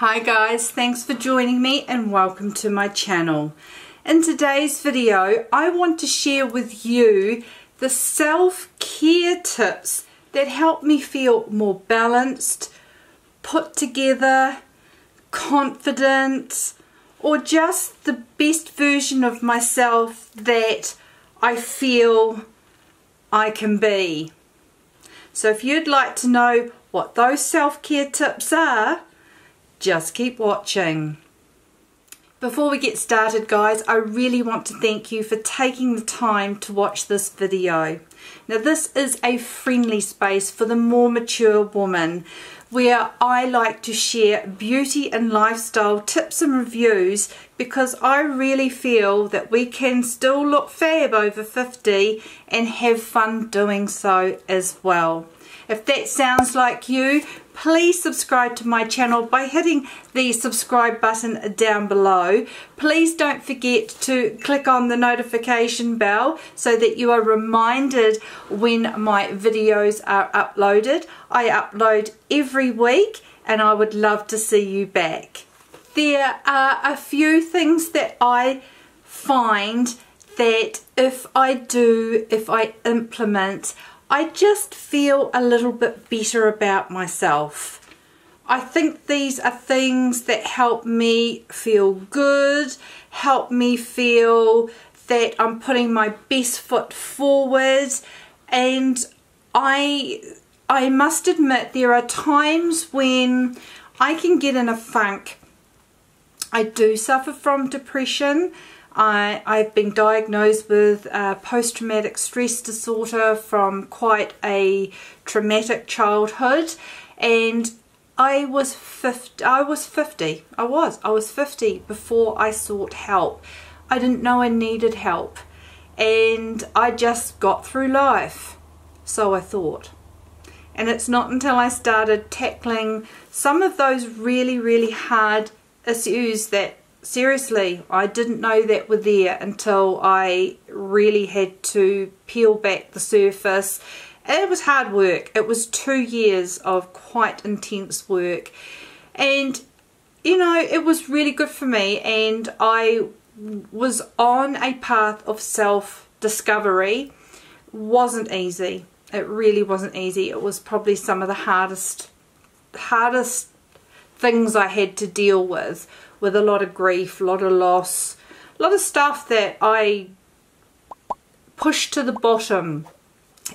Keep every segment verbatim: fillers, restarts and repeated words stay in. Hi guys, thanks for joining me and welcome to my channel. In today's video, I want to share with you the self-care tips that help me feel more balanced, put together, confident, or just the best version of myself that I feel I can be. So if you'd like to know what those self-care tips are, just keep watching. Before we get started guys, I really want to thank you for taking the time to watch this video. Now this is a friendly space for the more mature woman where I like to share beauty and lifestyle tips and reviews because I really feel that we can still look fab over fifty and have fun doing so as well. If that sounds like you, please subscribe to my channel by hitting the subscribe button down below. Please don't forget to click on the notification bell so that you are reminded when my videos are uploaded. I upload every week and I would love to see you back. There are a few things that I find that if I do, if I implement, I just feel a little bit better about myself. I think these are things that help me feel good, help me feel that I'm putting my best foot forward, and I, I must admit there are times when I can get in a funk. I do suffer from depression. I, I've been diagnosed with uh, post-traumatic stress disorder from quite a traumatic childhood, and I was fifty. I was fifty. I was. I was fifty before I sought help. I didn't know I needed help, and I just got through life, so I thought. And it's not until I started tackling some of those really, really hard issues that seriously, I didn't know that were there until I really had to peel back the surface. It was hard work. It was two years of quite intense work. And, you know, it was really good for me. And I was on a path of self-discovery. Wasn't easy. It really wasn't easy. It was probably some of the hardest, hardest things I had to deal with. With a lot of grief, a lot of loss, a lot of stuff that I pushed to the bottom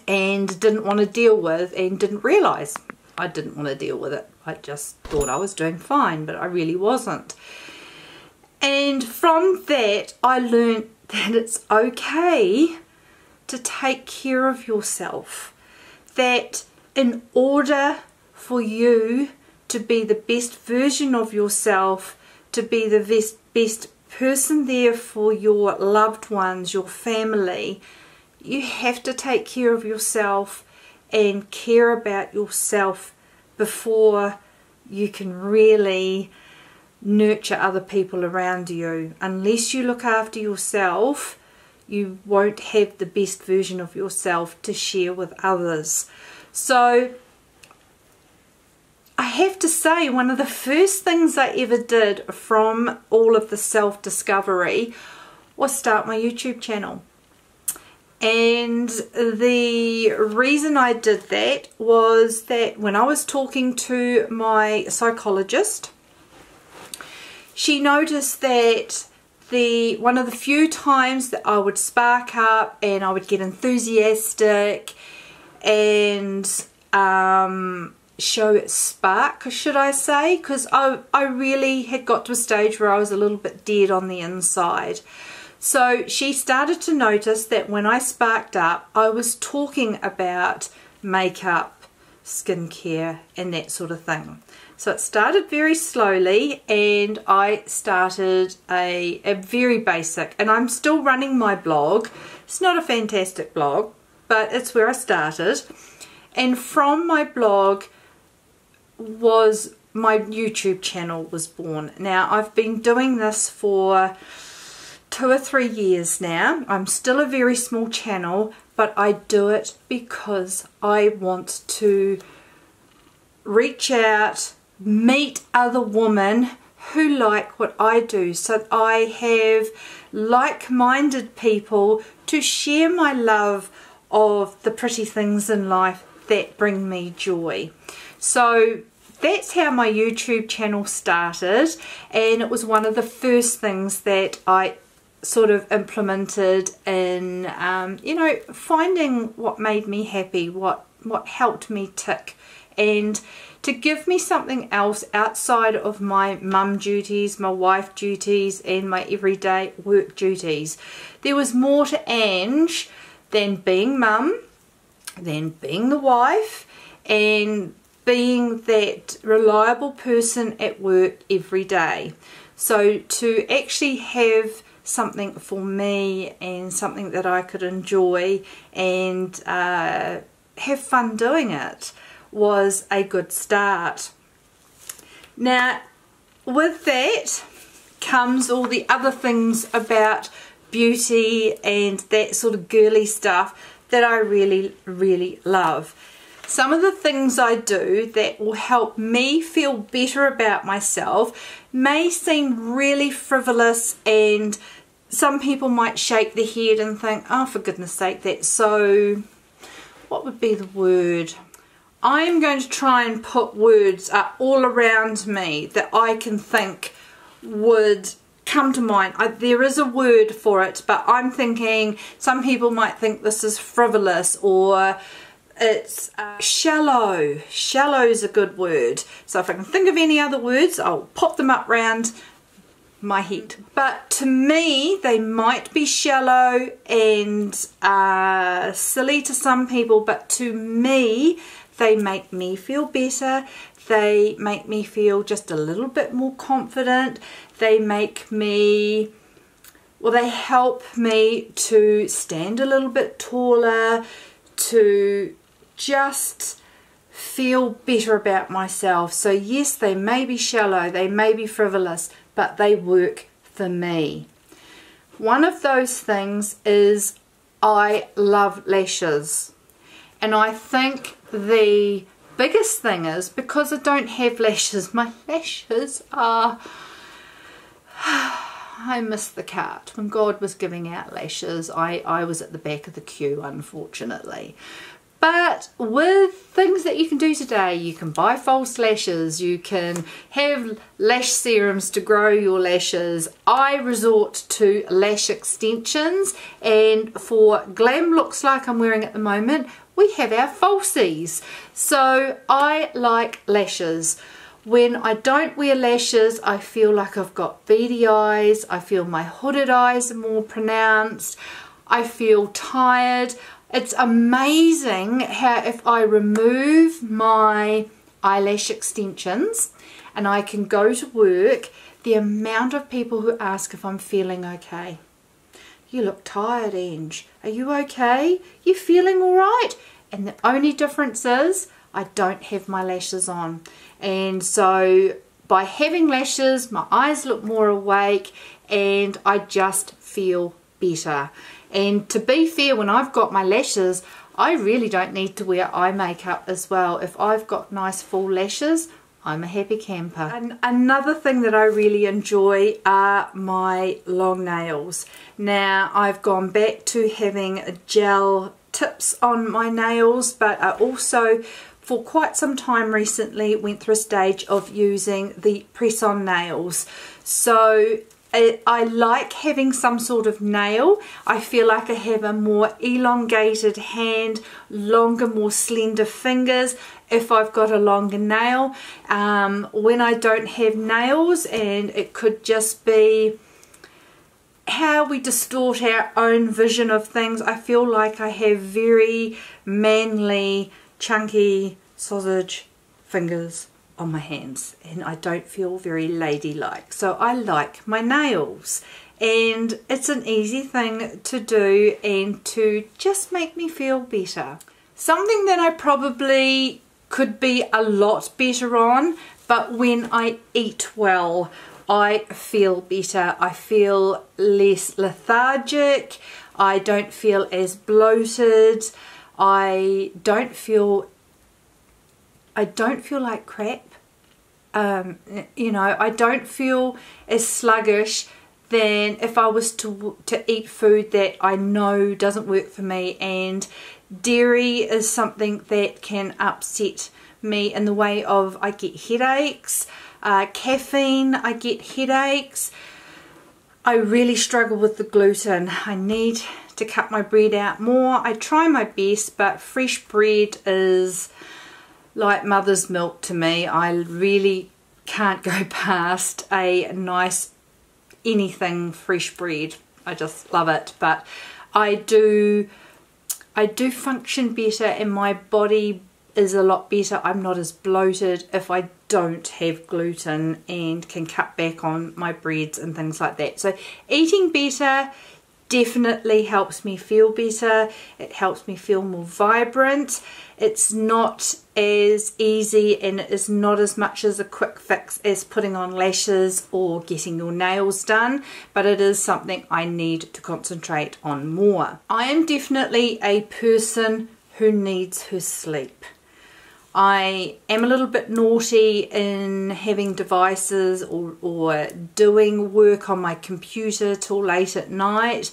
and didn't want to deal with and didn't realise I didn't want to deal with it. I just thought I was doing fine, but I really wasn't. And from that, I learned that it's okay to take care of yourself. That in order for you to be the best version of yourself, to be the best, best person there for your loved ones, your family, you have to take care of yourself and care about yourself before you can really nurture other people around you. Unless you look after yourself, you won't have the best version of yourself to share with others. So I have to say, one of the first things I ever did from all of the self-discovery was start my YouTube channel. And the reason I did that was that when I was talking to my psychologist, she noticed that the one of the few times that I would spark up and I would get enthusiastic and um show spark, should I say, because I, I really had got to a stage where I was a little bit dead on the inside. So she started to notice that when I sparked up, I was talking about makeup, skincare and that sort of thing. So it started very slowly and I started a, a very basic, and I'm still running my blog. It's not a fantastic blog, but it's where I started. And from my blog was my YouTube channel was born. Now I've been doing this for two or three years now. I'm still a very small channel, but I do it because I want to reach out meet other women who like what I do, so I have like-minded people to share my love of the pretty things in life that bring me joy. So that's how my YouTube channel started, and it was one of the first things that I sort of implemented in um, you know, finding what made me happy, what what helped me tick, and to give me something else outside of my mum duties, my wife duties, and my everyday work duties. There was more to Ange than being mum, than being the wife, and being that reliable person at work every day. So to actually have something for me and something that I could enjoy and uh, have fun doing it was a good start. Now with that comes all the other things about beauty and that sort of girly stuff that I really, really love. Some of the things I do that will help me feel better about myself may seem really frivolous, and some people might shake their head and think, oh, for goodness sake, that's so, what would be the word? I'm going to try and put words up all around me that I can think would come to mind. I, there is a word for it, but I'm thinking some people might think this is frivolous, or it's uh, shallow. Shallow is a good word. So if I can think of any other words, I'll pop them up round my head. But to me, they might be shallow and uh, silly to some people, but to me, they make me feel better. They make me feel just a little bit more confident. They make me, well, they help me to stand a little bit taller, to just feel better about myself. So yes, they may be shallow, they may be frivolous, but they work for me. One of those things is I love lashes. And I think the biggest thing is, because I don't have lashes, my lashes are, I miss the cart. When God was giving out lashes, I, I was at the back of the queue, unfortunately. But with things that you can do today, you can buy false lashes, you can have lash serums to grow your lashes. I resort to lash extensions, and for glam looks like I'm wearing at the moment, we have our falsies. So I like lashes. When I don't wear lashes, I feel like I've got beady eyes, I feel my hooded eyes are more pronounced, I feel tired. It's amazing how if I remove my eyelash extensions and I can go to work, the amount of people who ask if I'm feeling okay. You look tired, Ange. Are you okay? You feeling all right? And the only difference is I don't have my lashes on. And so by having lashes, my eyes look more awake and I just feel better. And to be fair, when I've got my lashes, I really don't need to wear eye makeup as well. If I've got nice full lashes, I'm a happy camper. And another thing that I really enjoy are my long nails. Now I've gone back to having gel tips on my nails, but I also for quite some time recently went through a stage of using the press-on nails. So I, I like having some sort of nail. I feel like I have a more elongated hand, longer, more slender fingers if I've got a longer nail. Um, when I don't have nails, and it could just be how we distort our own vision of things, I feel like I have very manly, chunky sausage fingers on my hands, and I don't feel very ladylike. So I like my nails, and it's an easy thing to do and to just make me feel better. Something that I probably could be a lot better on, but when I eat well, I feel better. I feel less lethargic. I don't feel as bloated. I don't feel I don't feel like crap. um, you know, I don't feel as sluggish than if I was to, to eat food that I know doesn't work for me. And dairy is something that can upset me in the way of I get headaches, uh, caffeine, I get headaches. I really struggle with the gluten. I need to cut my bread out more. I try my best, but fresh bread is like mother's milk to me. I really can't go past a nice anything fresh bread. I just love it. But I do, I do function better, and my body is a lot better. I'm not as bloated if I don't have gluten, and can cut back on my breads and things like that. So eating better definitely helps me feel better. It helps me feel more vibrant. It's not as easy, and it is not as much as a quick fix as putting on lashes or getting your nails done, but it is something I need to concentrate on more. I am definitely a person who needs her sleep. I am a little bit naughty in having devices or, or doing work on my computer till late at night,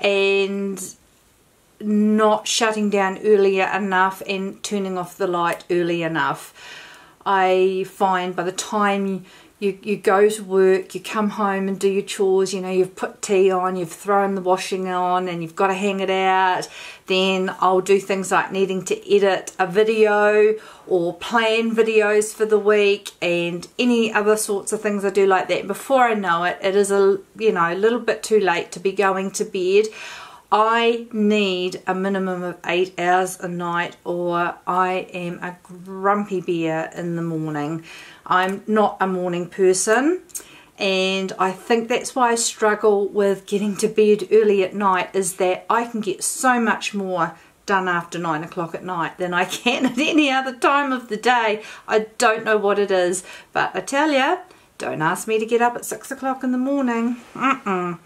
and not shutting down early enough and turning off the light early enough. I find by the time you, you go to work, you come home and do your chores, you know, you've put tea on, you've thrown the washing on, and you've got to hang it out. Then I'll do things like needing to edit a video or plan videos for the week and any other sorts of things I do like that. Before I know it, it is a you know a little bit too late to be going to bed. I need a minimum of eight hours a night, or I am a grumpy bear in the morning. I'm not a morning person, and I think that's why I struggle with getting to bed early at night, is that I can get so much more done after nine o'clock at night than I can at any other time of the day. I don't know what it is, but I tell you, don't ask me to get up at six o'clock in the morning. Mm-mm.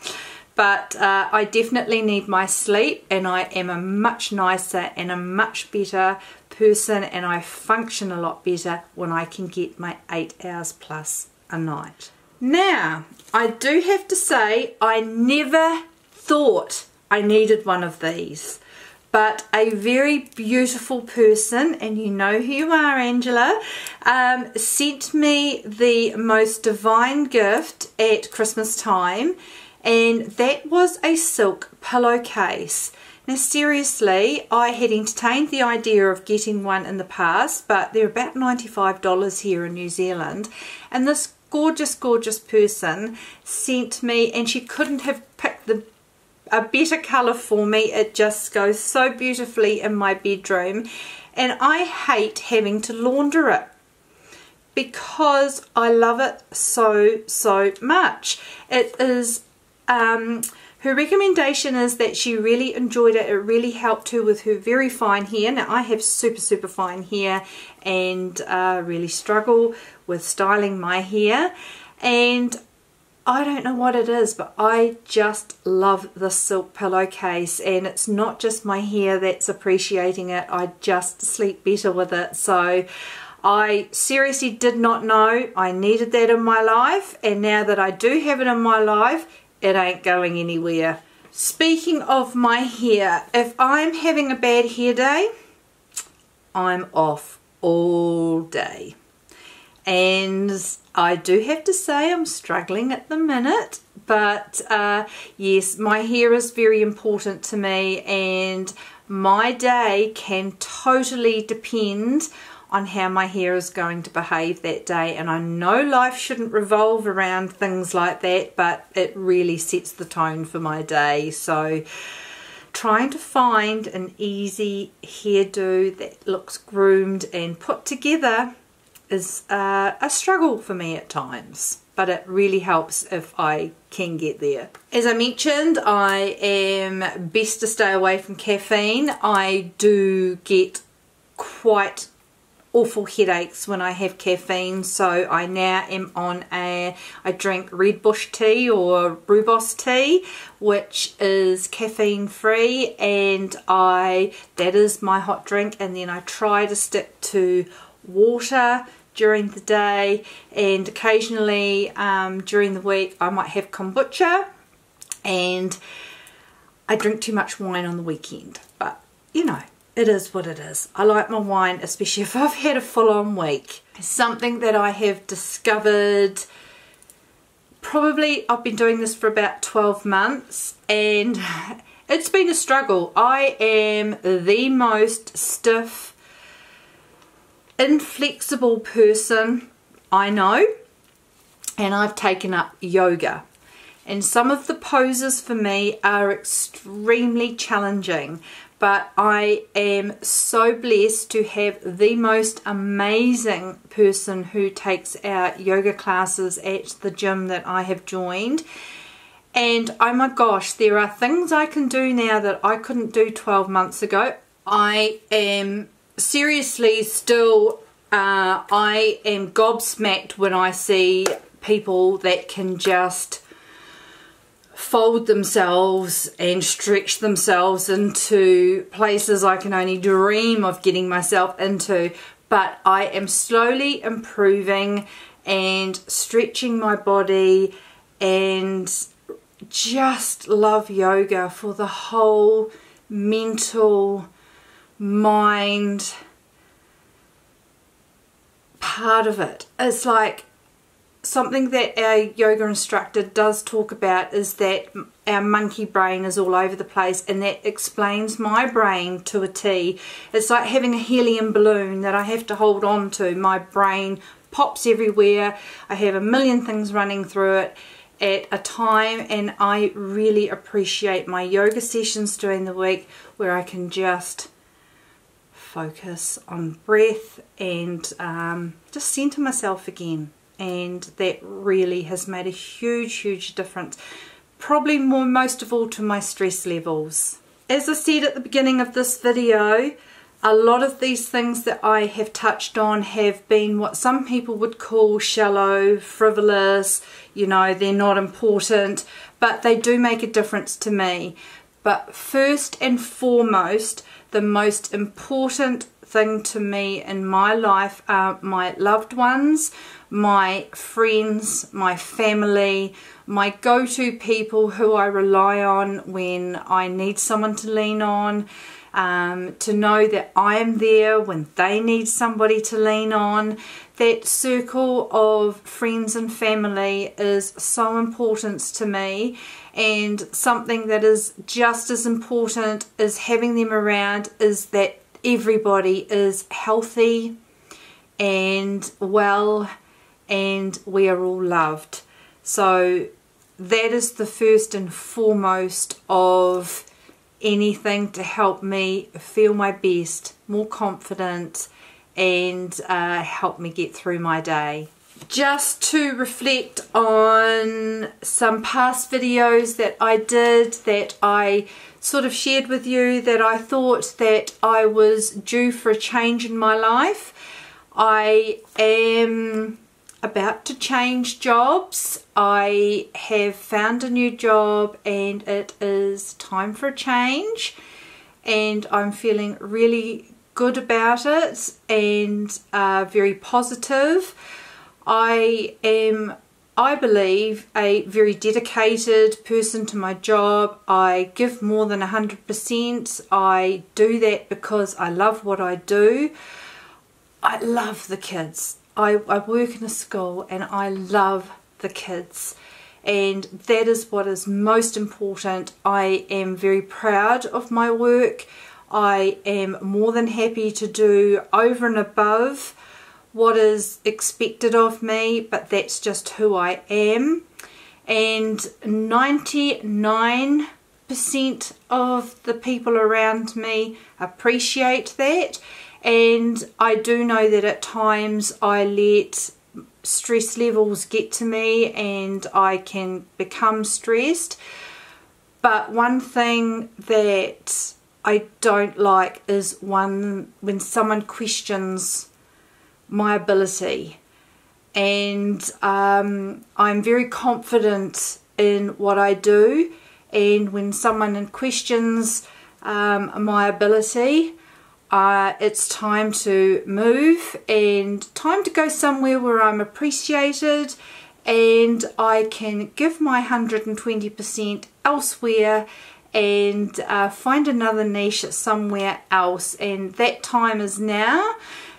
But uh, I definitely need my sleep, and I am a much nicer and a much better person, and I function a lot better when I can get my eight hours plus a night. Now, I do have to say, I never thought I needed one of these, but a very beautiful person, and you know who you are, Angela, um, sent me the most divine gift at Christmas time, and that was a silk pillowcase. Now seriously, I had entertained the idea of getting one in the past, but they're about ninety-five dollars here in New Zealand. And this gorgeous, gorgeous person sent me, and she couldn't have picked the, a better colour for me. It just goes so beautifully in my bedroom. And I hate having to launder it, because I love it so, so much. It is... Um, her recommendation is that she really enjoyed it. It really helped her with her very fine hair. Now I have super, super fine hair, and uh, really struggle with styling my hair. And I don't know what it is, but I just love this silk pillowcase. And it's not just my hair that's appreciating it. I just sleep better with it. So I seriously did not know I needed that in my life. And now that I do have it in my life, it ain't going anywhere. Speaking of my hair, if I'm having a bad hair day, I'm off all day. And I do have to say I'm struggling at the minute, but uh, yes, my hair is very important to me, and my day can totally depend on how my hair is going to behave that day. And I know life shouldn't revolve around things like that, but it really sets the tone for my day. So trying to find an easy hairdo that looks groomed and put together is uh, a struggle for me at times, but it really helps if I can get there. As I mentioned, I am best to stay away from caffeine. I do get quite awful headaches when I have caffeine, so I now am on a, I drink Redbush tea or rooibos tea, which is caffeine free, and I, that is my hot drink. And then I try to stick to water, during the day, and occasionally um, during the week I might have kombucha, and I drink too much wine on the weekend, but you know, it is what it is. I like my wine, especially if I've had a full-on week. Something that I have discovered, probably I've been doing this for about twelve months, and it's been a struggle. I am the most stiff, inflexible person I know, and I've taken up yoga. And some of the poses for me are extremely challenging, but I am so blessed to have the most amazing person who takes our yoga classes at the gym that I have joined. And oh my gosh, there are things I can do now that I couldn't do twelve months ago. I am seriously still, uh, I am gobsmacked when I see people that can just fold themselves and stretch themselves into places I can only dream of getting myself into. But I am slowly improving and stretching my body, and just love yoga for the whole mental, mind part of it. It's like, something that our yoga instructor does talk about is that our monkey brain is all over the place, and that explains my brain to a T. It's like having a helium balloon that I have to hold on to. My brain pops everywhere. I have a million things running through it at a time, and I really appreciate my yoga sessions during the week where I can just focus on breath and um, just center myself again. And that really has made a huge huge difference, probably more most of all to my stress levels. As I said at the beginning of this video, a lot of these things that I have touched on have been what some people would call shallow, frivolous, you know, they're not important, but they do make a difference to me. But first and foremost, the most important thing to me in my life are my loved ones, my friends, my family, my go-to people who I rely on when I need someone to lean on, um, to know that I am there when they need somebody to lean on. That circle of friends and family is so important to me, and something that is just as important as having them around is that everybody is healthy and well, and we are all loved. So that is the first and foremost of anything to help me feel my best, more confident, and uh, help me get through my day. Just to reflect on some past videos that I did, that I sort of shared with you that I thought that I was due for a change in my life. I am about to change jobs. I have found a new job, and it is time for a change, and I'm feeling really good about it, and uh, very positive. I am, I believe, a very dedicated person to my job. I give more than one hundred percent. I do that because I love what I do. I love the kids. I, I work in a school, and I love the kids, and that is what is most important. I am very proud of my work. I am more than happy to do over and above what is expected of me, but that's just who I am. And ninety-nine percent of the people around me appreciate that, and I do know that at times I let stress levels get to me and I can become stressed. But one thing that I don't like is one when someone questions my ability, and um, I'm very confident in what I do, and when someone questions um, my ability, Uh, it's time to move and time to go somewhere where I'm appreciated and I can give my one hundred and twenty percent elsewhere and uh, find another niche somewhere else, and that time is now.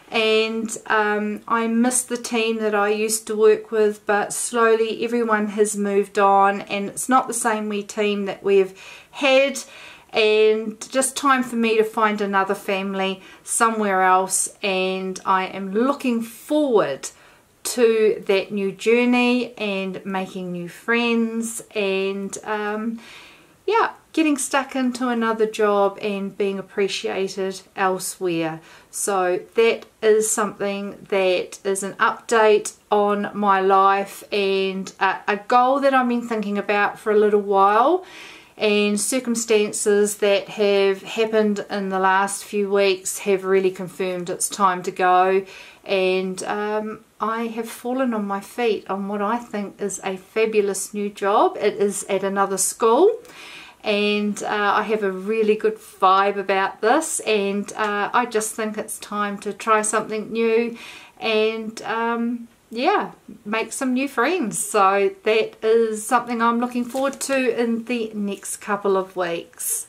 And um, I miss the team that I used to work with, but slowly everyone has moved on and it's not the same wee team that we've had, and just time for me to find another family somewhere else, and I am looking forward to that new journey and making new friends and um, yeah, getting stuck into another job and being appreciated elsewhere. So that is something that is an update on my life and a, a goal that I've been thinking about for a little while, and circumstances that have happened in the last few weeks have really confirmed it's time to go, and um, I have fallen on my feet on what I think is a fabulous new job. It is at another school, and uh, I have a really good vibe about this, and uh, I just think it's time to try something new and um, yeah, make some new friends. So that is something I'm looking forward to in the next couple of weeks.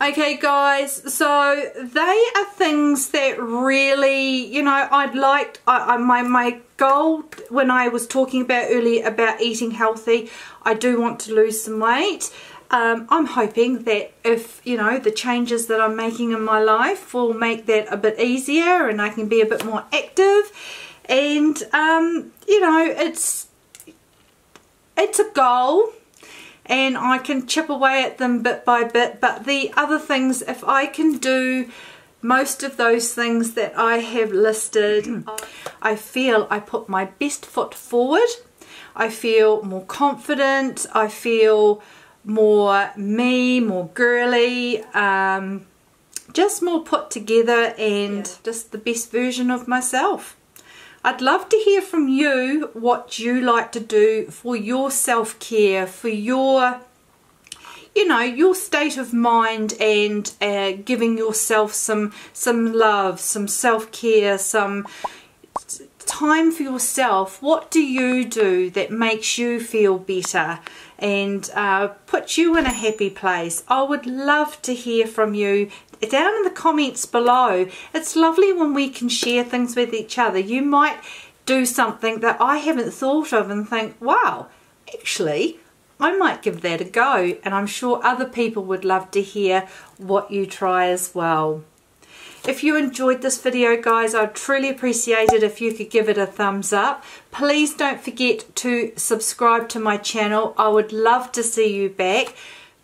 Okay guys, so they are things that really, you know, I'd liked, I, I, my, my goal when I was talking about earlier about eating healthy, I do want to lose some weight. Um, I'm hoping that if, you know, the changes that I'm making in my life will make that a bit easier and I can be a bit more active. And, um, you know, it's, it's a goal, and I can chip away at them bit by bit. But the other things, if I can do most of those things that I have listed, I feel I put my best foot forward. I feel more confident. I feel more me, more girly, um, just more put together and yeah, just the best version of myself. I'd love to hear from you what you like to do for your self-care, for your, you know, your state of mind, and uh, giving yourself some some love, some self-care, some time for yourself. What do you do that makes you feel better and uh, puts you in a happy place? I would love to hear from you down in the comments below. It's lovely when we can share things with each other. You might do something that I haven't thought of and think, wow, actually I might give that a go, and I'm sure other people would love to hear what you try as well. If you enjoyed this video guys, I'd truly appreciate it if you could give it a thumbs up. Please don't forget to subscribe to my channel. I would love to see you back.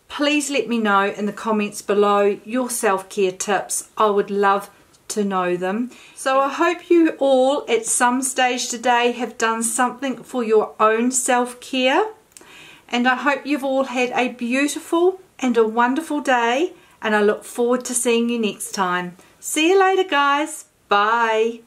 Please let me know in the comments below your self-care tips. I would love to know them. So I hope you all at some stage today have done something for your own self-care, and I hope you've all had a beautiful and a wonderful day, and I look forward to seeing you next time. See you later guys. Bye.